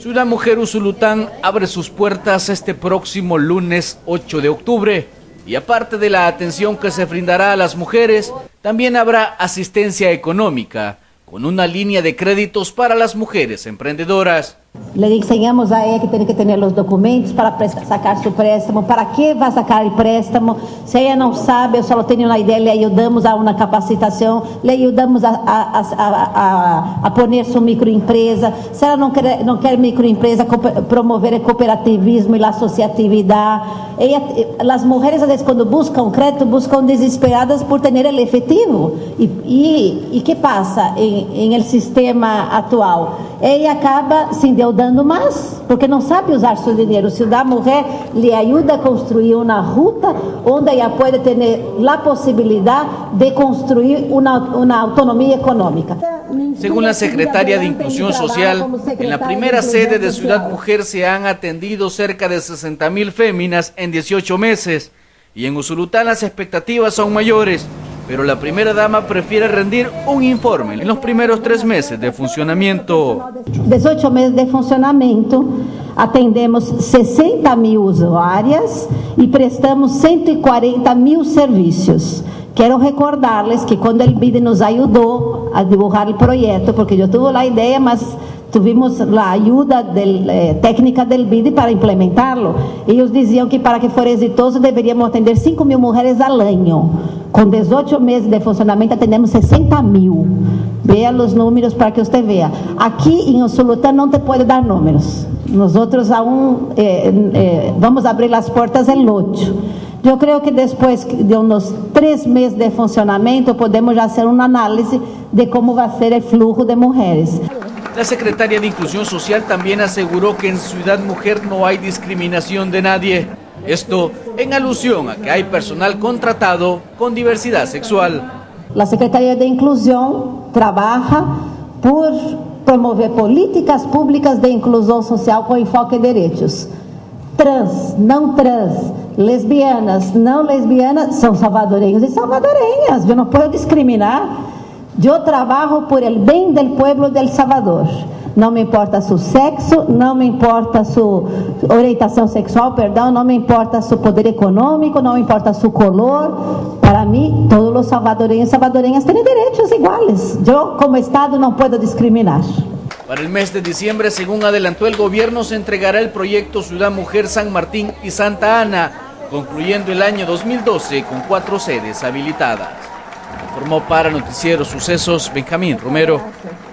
Ciudad Mujer Usulután abre sus puertas este próximo lunes 8 de octubre. Y aparte de la atención que se brindará a las mujeres, también habrá asistencia económica, con una línea de créditos para las mujeres emprendedoras. Le enseñamos a ella que tiene que tener los documentos para sacar su préstamo. ¿Para qué va a sacar el préstamo? Si ella no sabe, o solo tiene una idea, le ayudamos a una capacitación, le ayudamos a poner su microempresa. Si ella no quiere microempresa, promover el cooperativismo y la asociatividad. Las mujeres a veces cuando buscan crédito, buscan desesperadas por tener el efectivo. ¿Y qué pasa en el sistema actual? Ella acaba sin dando más, porque no sabe usar su dinero. Ciudad Mujer le ayuda a construir una ruta donde ella puede tener la posibilidad de construir una autonomía económica. Según la secretaria de Inclusión Social, en la primera sede de Ciudad Mujer se han atendido cerca de 60.000 féminas en 18 meses, y en Usulután las expectativas son mayores, pero la primera dama prefiere rendir un informe en los primeros 3 meses de funcionamiento. 18 meses de funcionamiento, atendemos 60.000 usuarias y prestamos 140.000 servicios. Quiero recordarles que cuando el BID nos ayudó a dibujar el proyecto, porque yo tuve la idea, mas tuvimos la ayuda técnica del BID para implementarlo. Ellos decían que para que fuera exitoso deberíamos atender 5.000 mujeres al año. Con 18 meses de funcionamiento tenemos 60.000. Vea los números para que usted vea. Aquí en Usulután no te puede dar números. Nosotros aún vamos a abrir las puertas el 8. Yo creo que después de unos 3 meses de funcionamiento podemos ya hacer un análisis de cómo va a ser el flujo de mujeres. La secretaria de Inclusión Social también aseguró que en Ciudad Mujer no hay discriminación de nadie. Esto en alusión a que hay personal contratado con diversidad sexual. La Secretaría de Inclusión trabaja por promover políticas públicas de inclusión social con enfoque en derechos. Trans, não trans, lesbianas, não lesbianas, son salvadoreños y salvadoreñas. Yo no puedo discriminar. Yo trabajo por el bien del pueblo de El Salvador. No me importa su sexo, no me importa su orientación sexual, perdón, no me importa su poder económico, no me importa su color. Para mí, todos los salvadoreños y salvadoreñas tienen derechos iguales. Yo, como Estado, no puedo discriminar. Para el mes de diciembre, según adelantó el gobierno, se entregará el proyecto Ciudad Mujer San Martín y Santa Ana, concluyendo el año 2012 con 4 sedes habilitadas. Informó para Noticiero Sucesos, Benjamín Romero.